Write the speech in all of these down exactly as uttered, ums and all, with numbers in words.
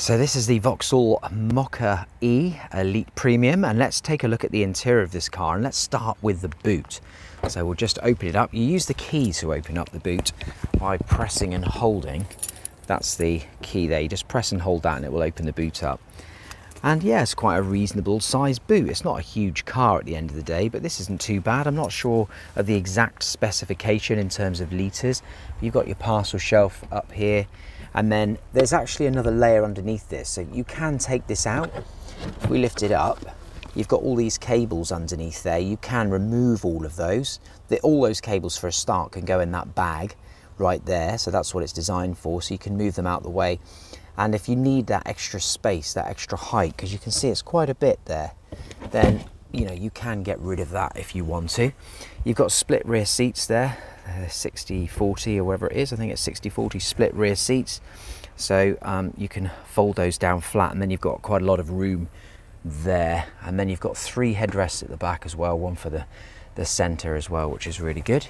So this is the Vauxhall Mokka E Elite Premium, and let's take a look at the interior of this car, and let's start with the boot. So we'll just open it up. You use the key to open up the boot by pressing and holding. That's the key there. You just press and hold that and it will open the boot up. And yeah, it's quite a reasonable size boot. It's not a huge car at the end of the day, but this isn't too bad. I'm not sure of the exact specification in terms of litres. You've got your parcel shelf up here, and then there's actually another layer underneath this. So you can take this out. If we lift it up, you've got all these cables underneath there. You can remove all of those. The, all those cables for a start can go in that bag right there. So that's what it's designed for. So you can move them out the way. And if you need that extra space, that extra height, because you can see it's quite a bit there, then you know you can get rid of that if you want to. You've got split rear seats there, sixty forty or whatever it is. I think it's sixty forty split rear seats. So um, you can fold those down flat, and then you've got quite a lot of room there. And then you've got three headrests at the back as well, one for the, the centre as well, which is really good.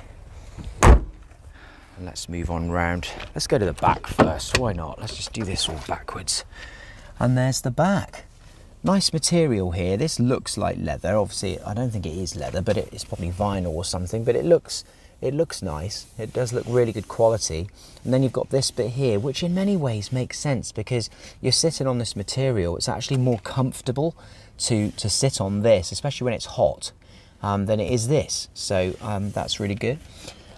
Let's move on round. Let's go to the back first, why not? Let's just do this all backwards. And there's the back. Nice material here. This looks like leather. Obviously, I don't think it is leather, but it's probably vinyl or something, but it looks, it looks nice. It does look really good quality. And then you've got this bit here, which in many ways makes sense because you're sitting on this material. It's actually more comfortable to, to sit on this, especially when it's hot, um, than it is this. So um, that's really good.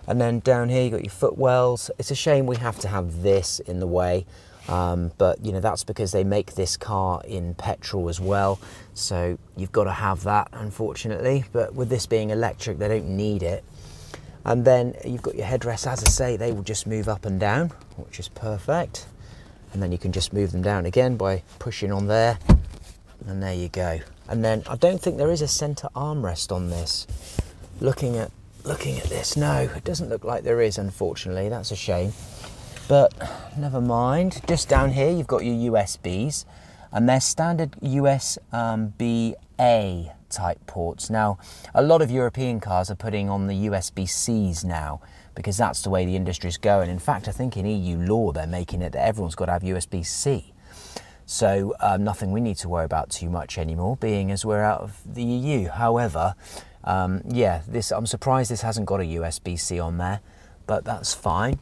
And then down here, you've got your footwells. It's a shame we have to have this in the way, um, but you know, that's because they make this car in petrol as well. So you've got to have that, unfortunately, but with this being electric, they don't need it. And then you've got your headrests. As I say, they will just move up and down, which is perfect. And then you can just move them down again by pushing on there. And there you go. And then I don't think there is a center armrest on this. Looking at Looking at this, no, it doesn't look like there is, unfortunately. That's a shame, but never mind. Just down here, you've got your U S Bs, and they're standard U S B A type ports. Now, a lot of European cars are putting on the U S B Cs now because that's the way the industry's going. In fact, I think in E U law, they're making it that everyone's got to have U S B C. So um, nothing we need to worry about too much anymore, being as we're out of the E U. However, Um, yeah, this, I'm surprised this hasn't got a U S B C on there, but that's fine.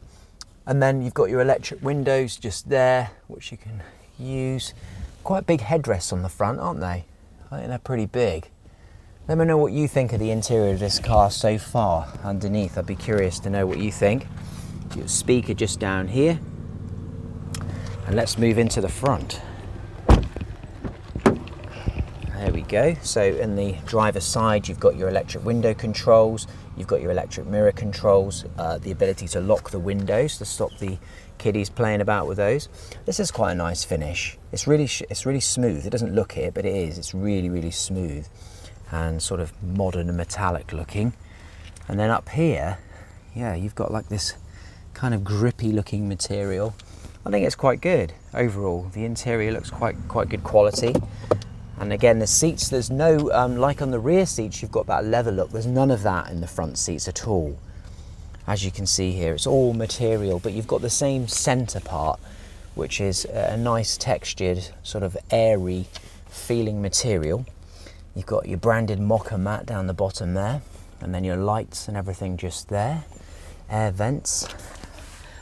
And then you've got your electric windows just there, which you can use. Quite big headrests on the front, aren't they? I think they're pretty big. Let me know what you think of the interior of this car so far underneath. I'd be curious to know what you think. Your speaker just down here. And let's move into the front. There we go. So in the driver's side, you've got your electric window controls, you've got your electric mirror controls, uh, the ability to lock the windows to stop the kiddies playing about with those. This is quite a nice finish. It's really, sh it's really smooth. It doesn't look it, but it is. It's really, really smooth and sort of modern and metallic looking. And then up here, yeah, you've got like this kind of grippy looking material. I think it's quite good overall. The interior looks quite, quite good quality. And again, the seats, there's no, um, like on the rear seats, you've got that leather look. There's none of that in the front seats at all. As you can see here, it's all material, but you've got the same center part, which is a nice textured, sort of airy feeling material. You've got your branded Mokka mat down the bottom there, and then your lights and everything just there, air vents.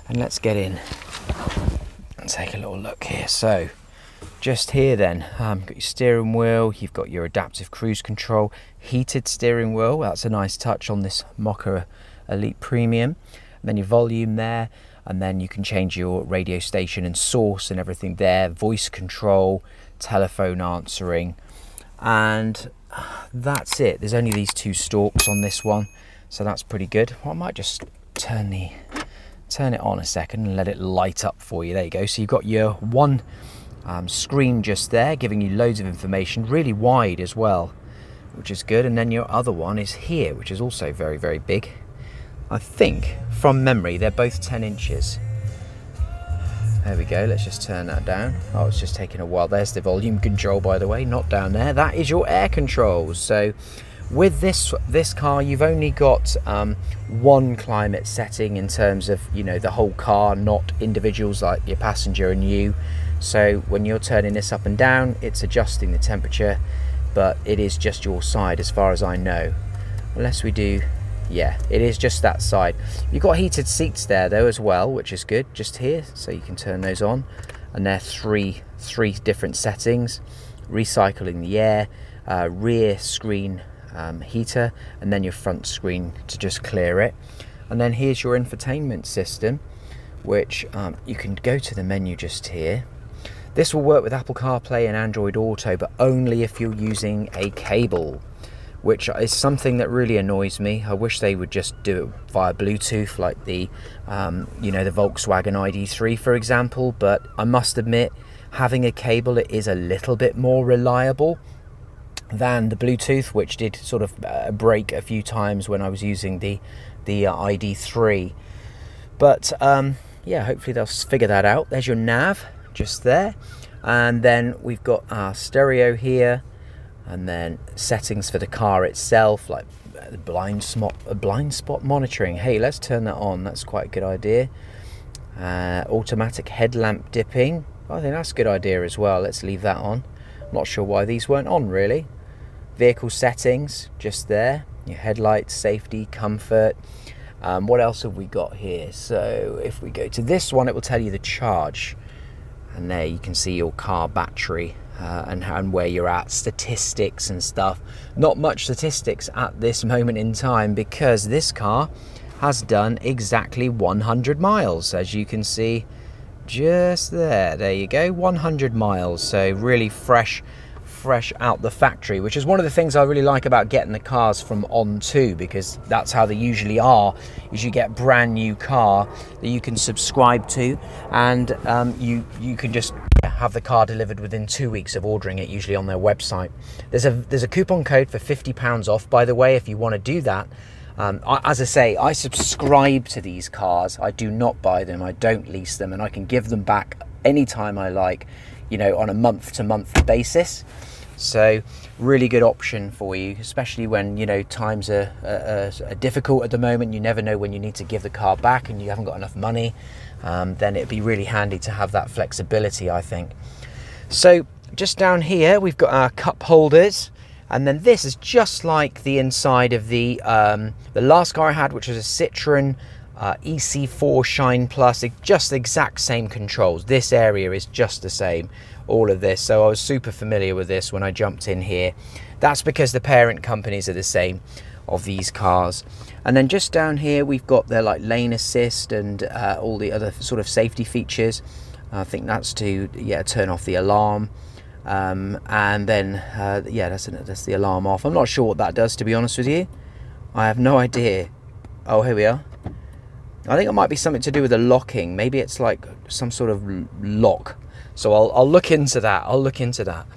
And let's get in and take a little look here. So, just here then, um, got your steering wheel, you've got your adaptive cruise control, heated steering wheel, that's a nice touch on this Mokka Elite Premium. And then your volume there, and then you can change your radio station and source and everything there, voice control, telephone answering, and that's it. There's only these two stalks on this one, so that's pretty good. Well, I might just turn the turn it on a second and let it light up for you. There you go. So you've got your one Um, screen just there, giving you loads of information, really wide as well, which is good. And then your other one is here, which is also very, very big. I think, from memory, they're both ten inches. There we go, let's just turn that down. Oh, it's just taking a while. There's the volume control, by the way, not down there. That is your air controls. So With this this car, you've only got um, one climate setting in terms of, you know, the whole car, not individuals like your passenger and you. So when you're turning this up and down, it's adjusting the temperature, but it is just your side as far as I know. Unless we do, yeah, it is just that side. You've got heated seats there though as well, which is good, just here, so you can turn those on. And they're three, three different settings. Recycling the air, uh, rear screen Um, heater, and then your front screen to just clear it. And then here's your infotainment system, which um, you can go to the menu just here. This will work with Apple CarPlay and Android Auto, but only if you're using a cable, which is something that really annoys me. I wish they would just do it via Bluetooth, like the um, you know, the Volkswagen I D three, for example. But I must admit, having a cable, it is a little bit more reliable than the Bluetooth, which did sort of uh, break a few times when I was using the the uh, I D three. But um, yeah, hopefully they'll figure that out. There's your nav just there, and then we've got our stereo here, and then settings for the car itself, like blind spot blind spot monitoring. Hey, let's turn that on. That's quite a good idea. Uh, automatic headlamp dipping. I think that's a good idea as well. Let's leave that on. Not sure why these weren't on really. Vehicle settings just there, your headlights, safety, comfort. Um, what else have we got here? So if we go to this one, it will tell you the charge, and there you can see your car battery uh, and, and where you're at, statistics and stuff. Not much statistics at this moment in time, because this car has done exactly one hundred miles, as you can see just there. There you go, one hundred miles. So really fresh fresh out the factory, which is one of the things I really like about getting the cars from ONTO, because that's how they usually are, is you get brand new car that you can subscribe to, and um, you you can just have the car delivered within two weeks of ordering it, usually on their website. There's a there's a coupon code for fifty pounds off, by the way, if you want to do that. Um, I, as I say, I subscribe to these cars. I do not buy them, I don't lease them, and I can give them back anytime I like, you know, on a month-to-month basis. So really good option for you, especially when, you know, times are, are, are difficult at the moment. You never know when you need to give the car back and you haven't got enough money. Um, then it'd be really handy to have that flexibility, I think. So just down here, we've got our cup holders. And then this is just like the inside of the um, the last car I had, which was a Citroen uh, E C four Shine Plus. It's just the exact same controls. This area is just the same, all of this. So I was super familiar with this when I jumped in here. That's because the parent companies are the same of these cars. And then just down here, we've got their like lane assist and uh, all the other sort of safety features. I think that's to yeah turn off the alarm. Um, and then uh, yeah, that's, that's the alarm off. I'm not sure what that does, to be honest with you. I have no idea. Oh, here we are. I think it might be something to do with the locking. Maybe it's like some sort of lock. So I'll, I'll look into that. I'll look into that.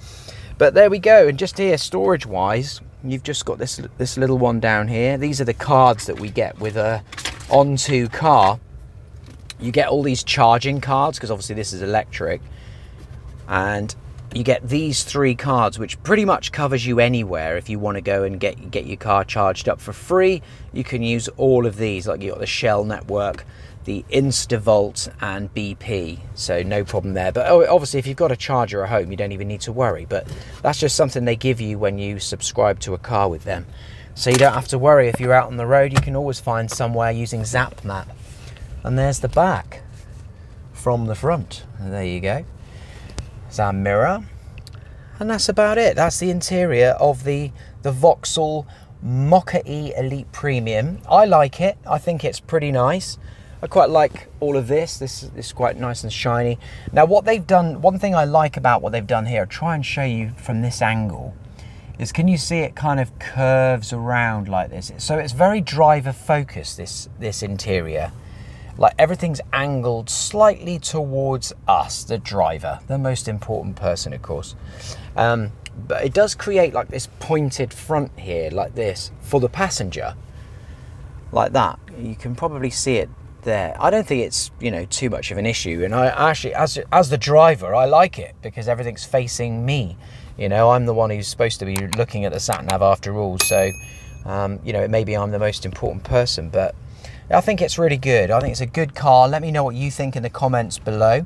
But there we go. And just here, storage-wise, you've just got this this little one down here. These are the cards that we get with a ONTO car. You get all these charging cards, because obviously this is electric, and you get these three cards, which pretty much covers you anywhere. If you want to go and get get your car charged up for free, you can use all of these. Like, you got the Shell network, the InstaVolt, and B P, so no problem there. But obviously, if you've got a charger at home, you don't even need to worry. But that's just something they give you when you subscribe to a car with them, so you don't have to worry. If you're out on the road, you can always find somewhere using ZapMap. And there's the back from the front. There you go. Our mirror, and that's about it. That's the interior of the the Vauxhall Mokka E Elite Premium. I like it. I think it's pretty nice. I quite like all of this. This is quite nice and shiny. Now, what they've done, one thing I like about what they've done here, I'll try and show you from this angle, is can you see it kind of curves around like this? So it's very driver focused, this this interior. Like, everything's angled slightly towards us, the driver, the most important person, of course. Um, but it does create like this pointed front here, like this, for the passenger, like that. You can probably see it there. I don't think it's, you know, too much of an issue. And I actually, as, as the driver, I like it, because everything's facing me. You know, I'm the one who's supposed to be looking at the sat nav after all, so um, you know, it may be I'm the most important person, but I think it's really good. I think it's a good car. Let me know what you think in the comments below.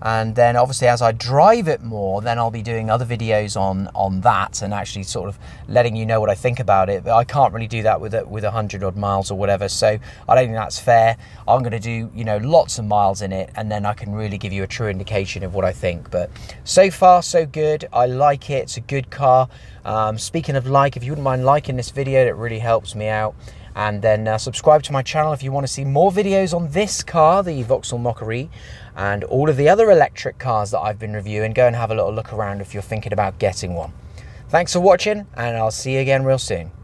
And then obviously as I drive it more, then I'll be doing other videos on on that and actually sort of letting you know what I think about it. But I can't really do that with a, with a hundred odd miles or whatever, so I don't think that's fair. I'm going to do, you know, lots of miles in it, and then I can really give you a true indication of what I think. But so far so good. I like it. It's a good car. Um, speaking of like, if you wouldn't mind liking this video, it really helps me out. And then uh, subscribe to my channel if you want to see more videos on this car, the Vauxhall Mokka E, and all of the other electric cars that I've been reviewing. Go and have a little look around if you're thinking about getting one. Thanks for watching, and I'll see you again real soon.